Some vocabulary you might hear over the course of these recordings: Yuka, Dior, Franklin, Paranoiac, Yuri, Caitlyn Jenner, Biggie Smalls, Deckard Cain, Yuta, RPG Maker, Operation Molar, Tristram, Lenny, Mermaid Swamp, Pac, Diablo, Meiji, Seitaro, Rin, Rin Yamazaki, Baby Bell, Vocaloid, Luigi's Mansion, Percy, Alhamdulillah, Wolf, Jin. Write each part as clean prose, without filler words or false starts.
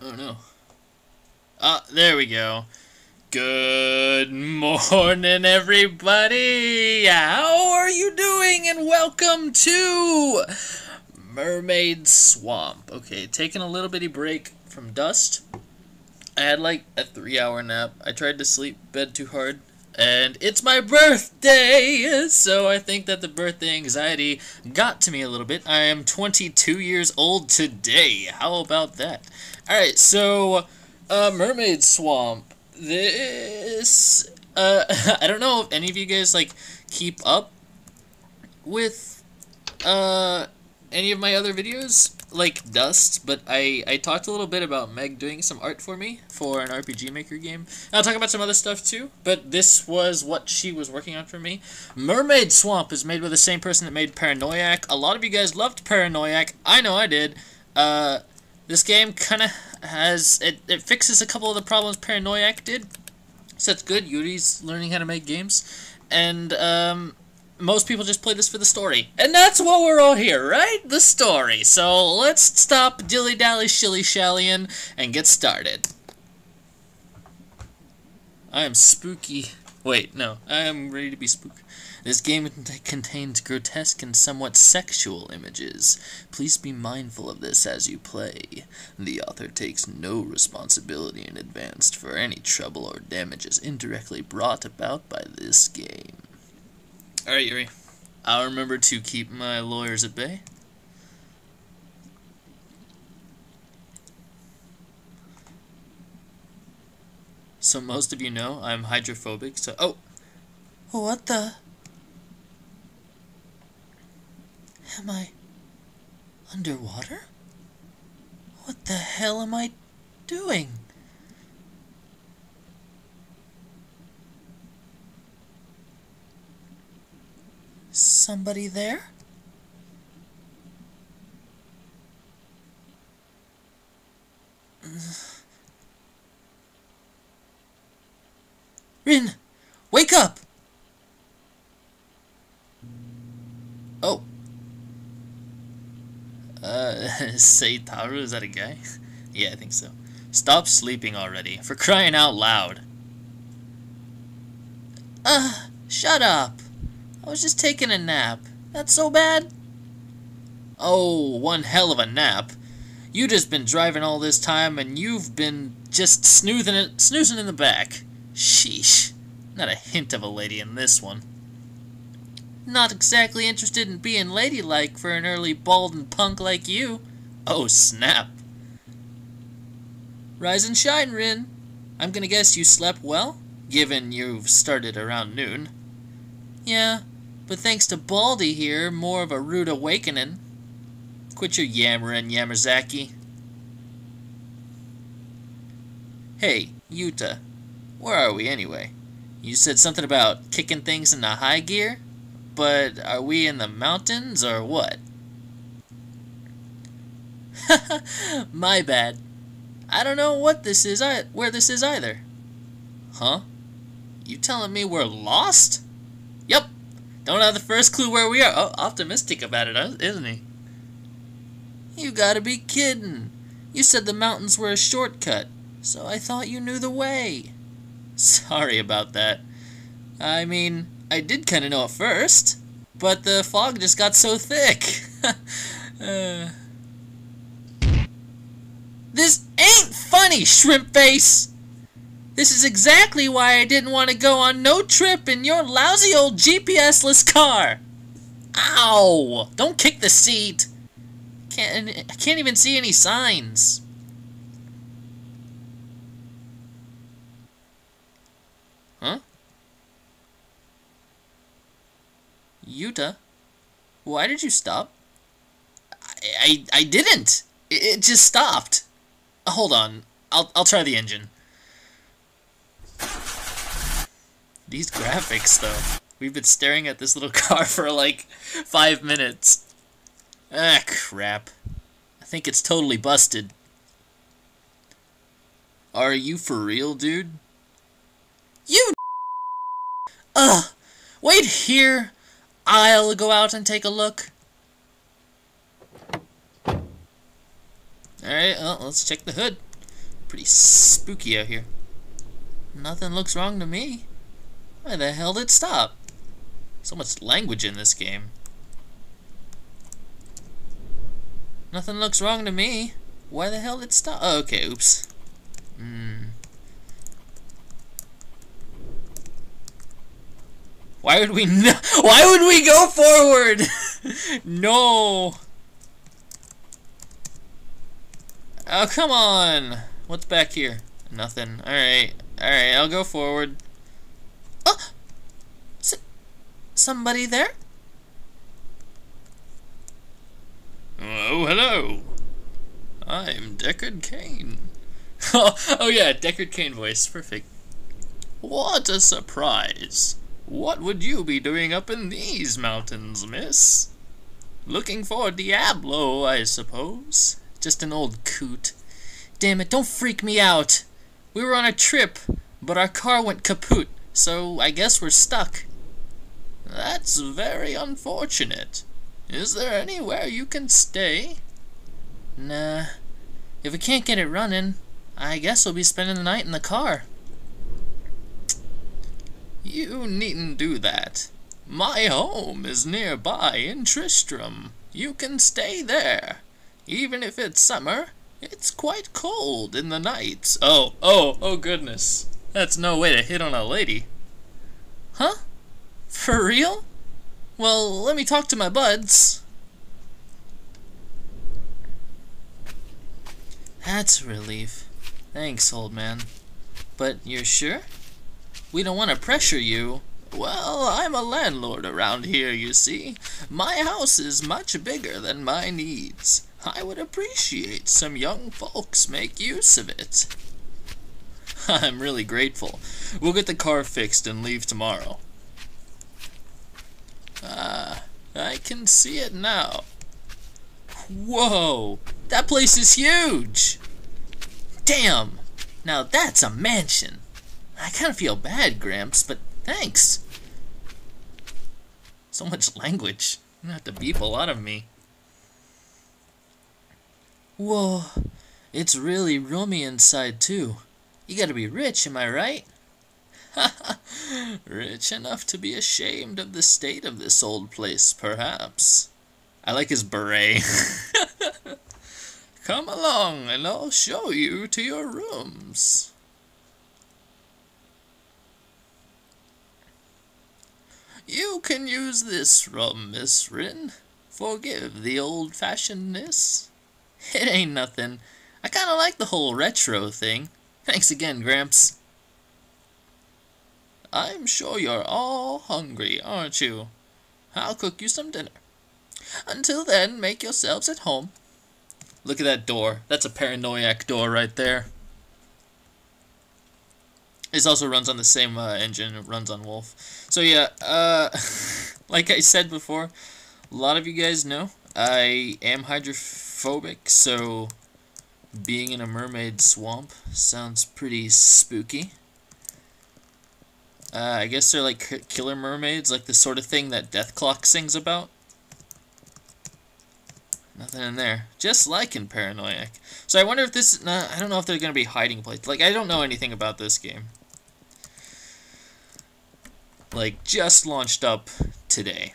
Oh no. There we go. Good morning, everybody! How are you doing? And welcome to Mermaid Swamp. Okay, taking a little bitty break from Dust. I had like a 3-hour nap. I tried to sleep, bed too hard. And it's my birthday, so I think that the birthday anxiety got to me a little bit. I am 22 years old today. How about that? Alright, so, Mermaid Swamp. This, I don't know if any of you guys, like, keep up with, any of my other videos, like Dust, but I talked a little bit about Meg doing some art for me for an RPG Maker game. I'll talk about some other stuff too, but this was what she was working on for me. Mermaid Swamp is made by the same person that made Paranoiac. A lot of you guys loved Paranoiac. I know I did. This game kind of has... It fixes a couple of the problems Paranoiac did, so that's good. Yuri's learning how to make games, and most people just play this for the story. And that's what we're all here, right? The story. So let's stop dilly-dally, shilly-shallying, and get started. I am spooky. Wait, no. I am ready to be spooked. This game contains grotesque and somewhat sexual images. Please be mindful of this as you play. The author takes no responsibility in advance for any trouble or damages indirectly brought about by this game. Alright, Yuri. I'll remember to keep my lawyers at bay. So most of you know I'm hydrophobic, so... Oh! What the... Am I... underwater? What the hell am I doing? Somebody there? Rin! Wake up! Oh. Seitaro, is that a guy? Yeah, I think so. Stop sleeping already, for crying out loud. Shut up! I was just taking a nap. That's so bad? Oh, one hell of a nap. You just been driving all this time, and you've been just snoozing in the back. Sheesh. Not a hint of a lady in this one. Not exactly interested in being ladylike for an early bald and punk like you. Oh, snap. Rise and shine, Rin. I'm gonna guess you slept well, given you've started around noon. Yeah. But thanks to Baldy here, more of a rude awakening. Quit your yammering, Yamazaki. Hey, Yuta, where are we anyway? You said something about kicking things into high gear? But are we in the mountains or what? Haha, my bad. I don't know what this is, where this is either. Huh? You telling me we're lost? Yep. Don't have the first clue where we are. Oh, optimistic about it, isn't he? You gotta be kidding. You said the mountains were a shortcut, so I thought you knew the way. Sorry about that. I mean, I did kinda know at first, but the fog just got so thick. This ain't funny, shrimp face! This is exactly why I didn't want to go on no trip in your lousy old GPS-less car. Ow! Don't kick the seat. I can't even see any signs. Huh? Yuta, why did you stop? I didn't. It just stopped. Hold on. I'll try the engine. These graphics, though. We've been staring at this little car for, like, 5 minutes. Ah, crap. I think it's totally busted. Are you for real, dude? You wait here. I'll go out and take a look. Alright, well, let's check the hood. Pretty spooky out here. Nothing looks wrong to me. Why the hell did it stop? So much language in this game. Nothing looks wrong to me. Why the hell did it stop? Oh, okay, oops. Why would we why would we go forward? No. Oh, come on. What's back here? Nothing. All right, I'll go forward. Oh! Is it somebody there? Oh, hello. I'm Deckard Cain. Oh yeah, Deckard Cain voice. Perfect. What a surprise. What would you be doing up in these mountains, miss? Looking for Diablo, I suppose. Just an old coot. Damn it, don't freak me out. We were on a trip, but our car went kaput, so I guess we're stuck. That's very unfortunate. Is there anywhere you can stay? Nah. If we can't get it running, I guess we'll be spending the night in the car. You needn't do that. My home is nearby in Tristram. You can stay there. Even if it's summer, it's quite cold in the nights. Oh goodness. That's no way to hit on a lady. Huh? For real? Well, let me talk to my buds. That's a relief. Thanks, old man. But you're sure? We don't want to pressure you. Well, I'm a landlord around here, you see. My house is much bigger than my needs. I would appreciate some young folks make use of it. I'm really grateful. We'll get the car fixed and leave tomorrow. Ah, I can see it now. Whoa, that place is huge! Damn, now that's a mansion. I kind of feel bad, Gramps, but thanks. So much language. I'm going to have to beep a lot of me. Whoa, it's really roomy inside, too. You gotta be rich, am I right? Rich enough to be ashamed of the state of this old place, perhaps. I like his beret. Come along, and I'll show you to your rooms. You can use this room, Miss Rin. Forgive the old-fashionedness. It ain't nothing. I kinda like the whole retro thing. Thanks again, Gramps. I'm sure you're all hungry, aren't you? I'll cook you some dinner. Until then, make yourselves at home. Look at that door. That's a Paranoiac door right there. This also runs on the same engine. It runs on Wolf. So yeah, like I said before, a lot of you guys know I am hydrophobic, so being in a mermaid swamp sounds pretty spooky. I guess they're like killer mermaids, like the sort of thing that Death Clock sings about. Nothing in there. Just like in Paranoiac. So I wonder if this... I don't know if they're going to be hiding places. Like, I don't know anything about this game. Like, just launched up today.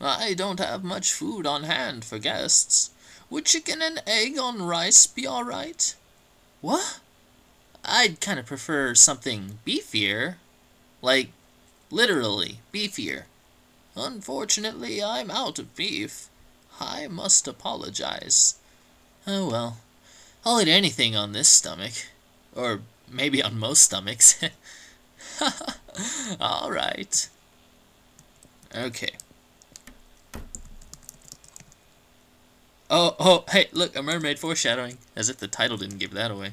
I don't have much food on hand for guests. Would chicken and egg on rice be alright? What? I'd kind of prefer something beefier. Like, literally, beefier. Unfortunately, I'm out of beef. I must apologize. Oh well. I'll eat anything on this stomach. Or maybe on most stomachs. Alright. Okay. Oh, hey, look, a mermaid foreshadowing. As if the title didn't give that away.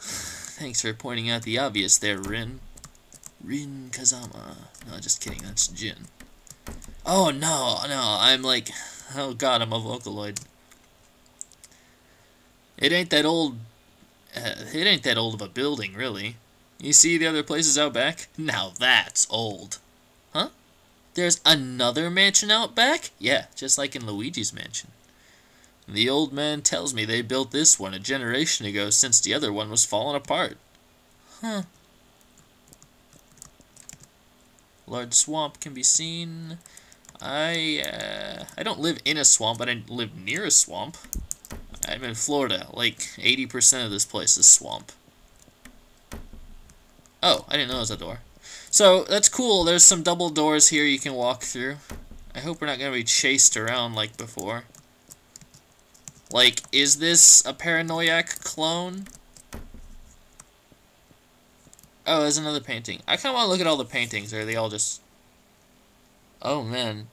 Thanks for pointing out the obvious there, Rin. Rin Kazama. No, just kidding, that's Jin. Oh, no, I'm like... Oh, God, I'm a Vocaloid. It ain't that old... it ain't that old of a building, really. You see the other places out back? Now that's old. Huh? There's another mansion out back? Yeah, just like in Luigi's Mansion. And the old man tells me they built this one a generation ago since the other one was falling apart. Huh. Large swamp can be seen. I don't live in a swamp, but I live near a swamp. I'm in Florida. Like, 80% of this place is swamp. Oh, I didn't know it was a door. So, that's cool. There's some double doors here you can walk through. I hope we're not going to be chased around like before. Like, is this a Paranoiac clone? Oh, there's another painting. I kind of want to look at all the paintings. Are they all just... Oh, man.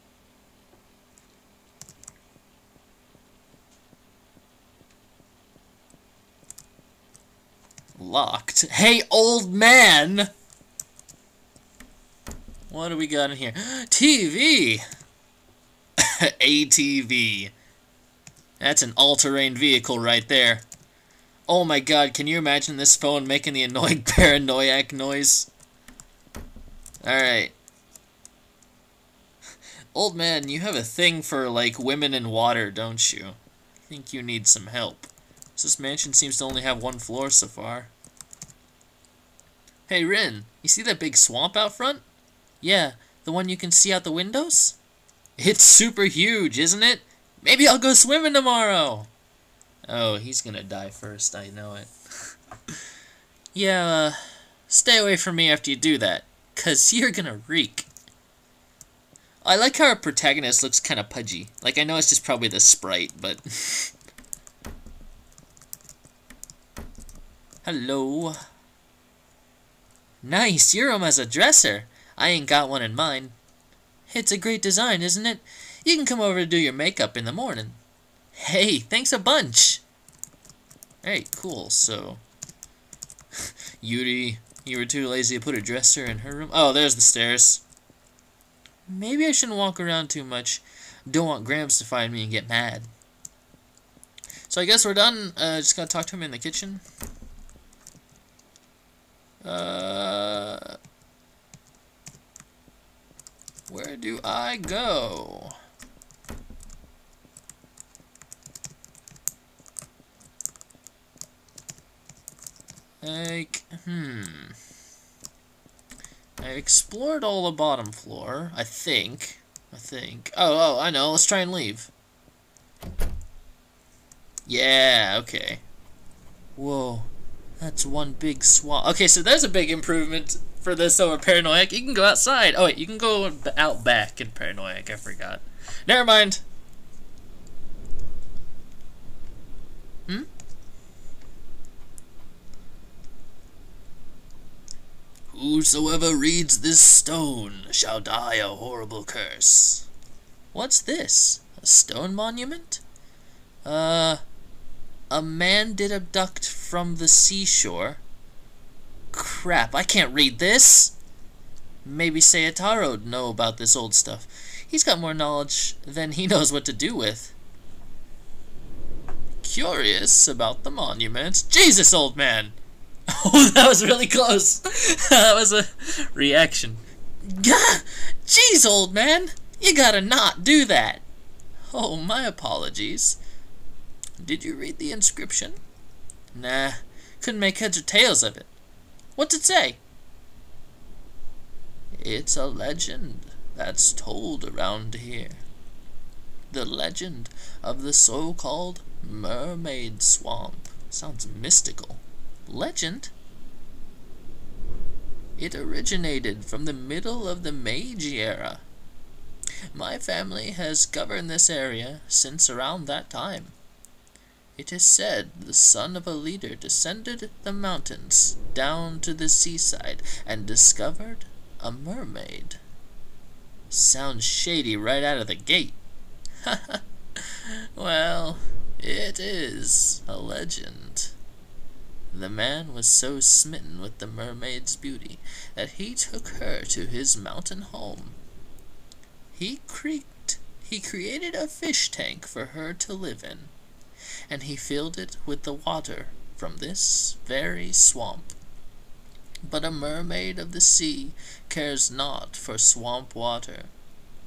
Locked. Hey, old man! What do we got in here? TV! ATV. That's an all-terrain vehicle right there. Oh my god, can you imagine this phone making the annoying paranoiac noise? Alright. Old man, you have a thing for, like, women and water, don't you? I think you need some help. This mansion seems to only have one floor so far. Hey, Rin, you see that big swamp out front? Yeah, the one you can see out the windows? It's super huge, isn't it? Maybe I'll go swimming tomorrow! Oh, he's gonna die first, I know it. Yeah, stay away from me after you do that, 'cause you're gonna reek. I like how our protagonist looks kinda pudgy. Like, I know it's just probably the sprite, but... Hello. Nice, your room has a dresser. I ain't got one in mine. It's a great design, isn't it? You can come over to do your makeup in the morning. Hey, thanks a bunch! Hey, cool, so... Yuri, you were too lazy to put a dresser in her room. Oh, there's the stairs. Maybe I shouldn't walk around too much. Don't want Gramps to find me and get mad. So I guess we're done. Just gotta talk to him in the kitchen. Where do I go? Like, I explored all the bottom floor, I think. Oh, I know, let's try and leave. Yeah, okay. Whoa, that's one big swamp. Okay, so there's a big improvement for this over Paranoiac. You can go outside. Oh, wait, you can go out back in Paranoiac, I forgot. Never mind. Hmm? Whosoever reads this stone shall die a horrible curse. What's this? A stone monument? A man did abduct from the seashore. Crap, I can't read this! Maybe Seitaro'd know about this old stuff. He's got more knowledge than he knows what to do with. Curious about the monuments. Jesus, old man! Oh, that was really close. That was a reaction. Gah! Jeez, old man! You gotta not do that! Oh, my apologies. Did you read the inscription? Nah, couldn't make heads or tails of it. What's it say? It's a legend that's told around here. The legend of the so-called Mermaid Swamp. Sounds mystical. Legend? It originated from the middle of the Meiji era. My family has governed this area since around that time. It is said the son of a leader descended the mountains down to the seaside and discovered a mermaid. Sounds shady right out of the gate. Well, it is a legend. The man was so smitten with the mermaid's beauty that he took her to his mountain home. He created a fish tank for her to live in, and he filled it with the water from this very swamp. But a mermaid of the sea cares not for swamp water.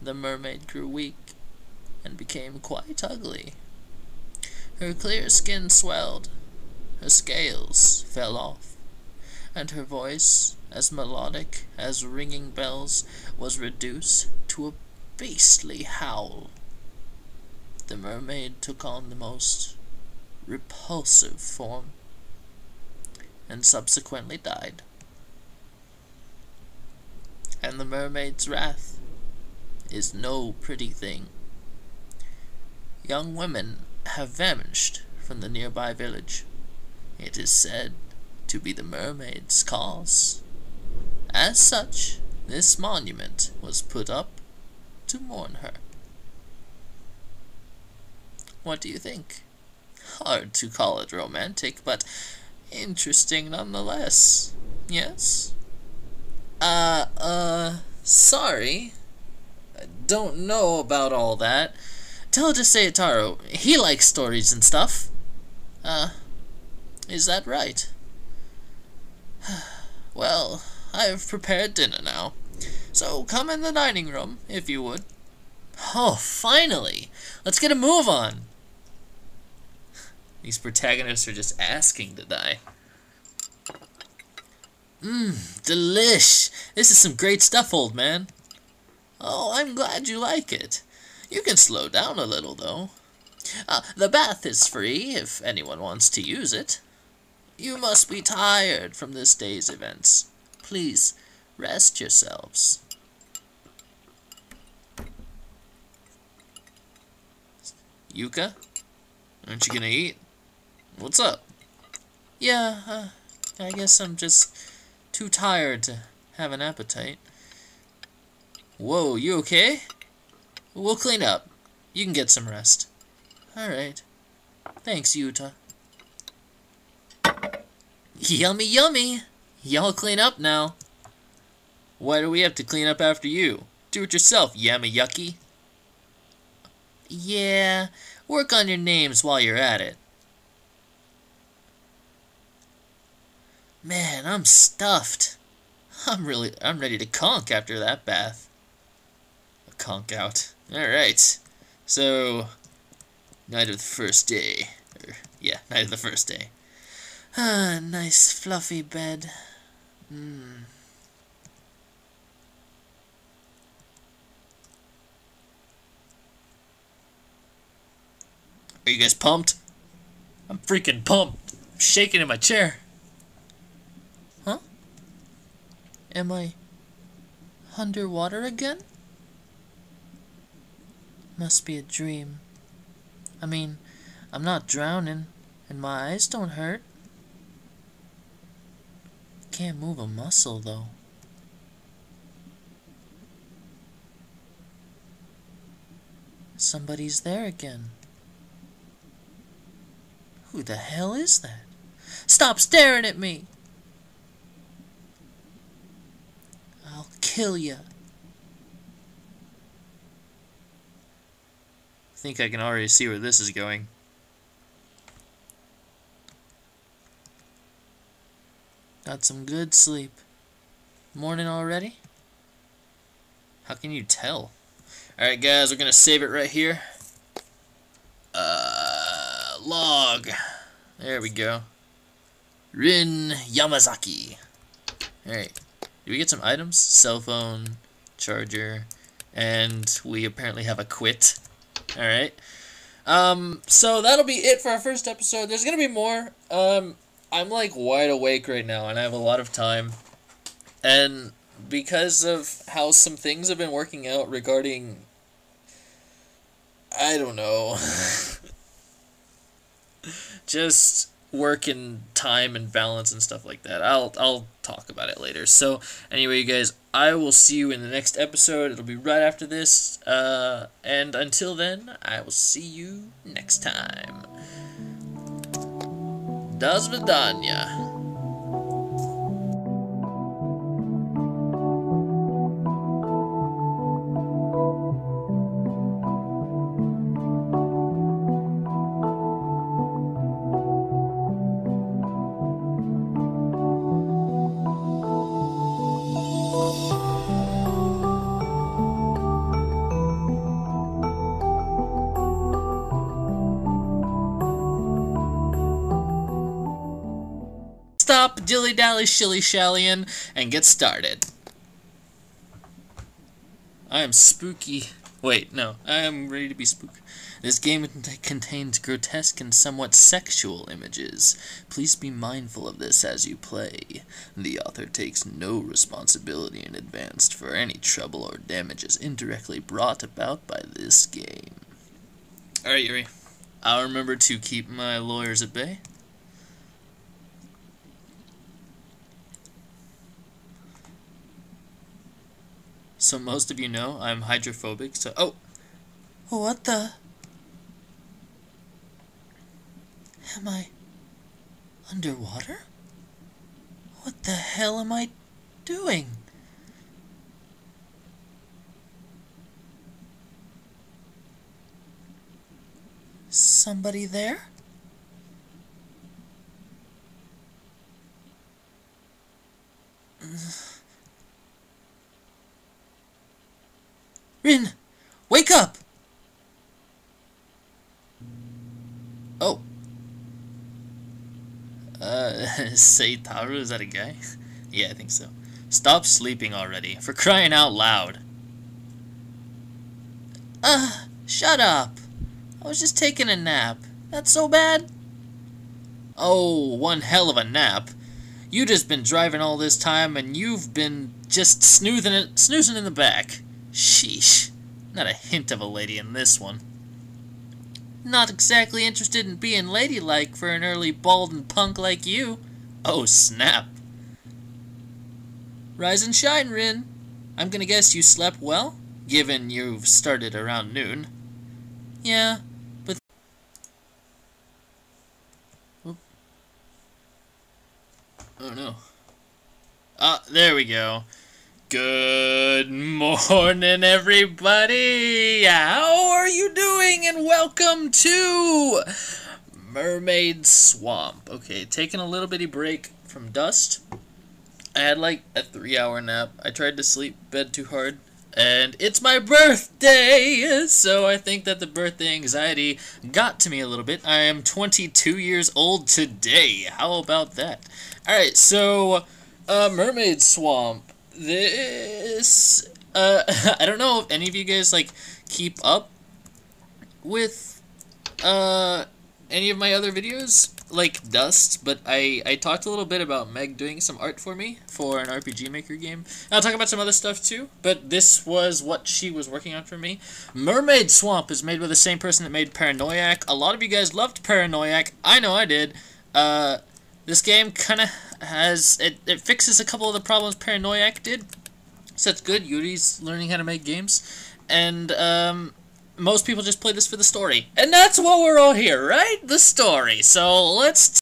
The mermaid grew weak and became quite ugly. Her clear skin swelled, her scales fell off, and her voice, as melodic as ringing bells, was reduced to a beastly howl. The mermaid took on the most repulsive form, and subsequently died. And the mermaid's wrath is no pretty thing. Young women have vanished from the nearby village. It is said to be the mermaid's cause. As such, this monument was put up to mourn her. What do you think? Hard to call it romantic, but interesting nonetheless. Yes? Sorry. I don't know about all that. Tell it to Seitaro. He likes stories and stuff. Is that right? Well, I've prepared dinner now. So come in the dining room, if you would. Oh, finally! Let's get a move on! These protagonists are just asking to die. Delish! This is some great stuff, old man. Oh, I'm glad you like it. You can slow down a little, though. The bath is free, if anyone wants to use it. You must be tired from this day's events. Please, rest yourselves. Yuka? Aren't you gonna eat? What's up? Yeah, I guess I'm just too tired to have an appetite. Whoa, you okay? We'll clean up. You can get some rest. Alright. Thanks, Yuta. Yummy, yummy! Y'all clean up now. Why do we have to clean up after you? Do it yourself, yummy yucky. Yeah, work on your names while you're at it. Man, I'm stuffed. I'm ready to conk after that bath. A conk out. Alright. So, night of the first day. Night of the first day. Ah, nice fluffy bed. Are you guys pumped? I'm freaking pumped. I'm shaking in my chair. Huh? Am I underwater again? Must be a dream. I mean, I'm not drowning, and my eyes don't hurt. Can't move a muscle, though. Somebody's there again. Who the hell is that? Stop staring at me! I'll kill ya. I think I can already see where this is going. Got some good sleep. Morning already? How can you tell? Alright guys, we're gonna save it right here. Log. There we go. Rin Yamazaki. Alright. Did we get some items? Cell phone, charger, and we apparently have a quit. Alright. So that'll be it for our first episode. There's gonna be more. I'm like wide awake right now, and I have a lot of time. And because of how some things have been working out regarding, I don't know, just work and time and balance and stuff like that, I'll talk about it later. So anyway, you guys, I will see you in the next episode. It'll be right after this. And until then, I will see you next time. До свидания. stop dilly-dally shilly-shallying and get started. I am spooky. Wait, no. I am ready to be spooked. This game contains grotesque and somewhat sexual images. Please be mindful of this as you play. The author takes no responsibility in advance for any trouble or damages indirectly brought about by this game. Alright, Yuri. I'll remember to keep my lawyers at bay. So most of you know I'm hydrophobic, so... Oh! What the... Am I... underwater? What the hell am I doing? Somebody there? Rin! Wake up! Oh. Seitaro, is that a guy? Yeah, I think so. Stop sleeping already, for crying out loud. Shut up. I was just taking a nap. That's so bad? Oh, one hell of a nap. You just been driving all this time, and you've been just snoozing in the back. Sheesh. Not a hint of a lady in this one. Not exactly interested in being ladylike for an early bald and punk like you. Oh, snap. Rise and shine, Rin. I'm gonna guess you slept well, given you've started around noon. Yeah, but... Oop. Oh, no. Ah, there we go. Good morning, everybody! How are you doing? And welcome to Mermaid Swamp. Okay, taking a little bitty break from Dust. I had like a 3-hour nap. I tried to sleep bed too hard. And it's my birthday! So I think that the birthday anxiety got to me a little bit. I am 22 years old today. How about that? Alright, so Mermaid Swamp. This, I don't know if any of you guys, like, keep up with, any of my other videos, like Dust, but I talked a little bit about Meg doing some art for me for an RPG Maker game. And I'll talk about some other stuff, too, but this was what she was working on for me. Mermaid Swamp is made by the same person that made Paranoiac. A lot of you guys loved Paranoiac. I know I did. This game kind of has... It fixes a couple of the problems Paranoiac did. So that's good. Yuri's learning how to make games. And most people just play this for the story. And that's what we're all here, right? The story. So let's...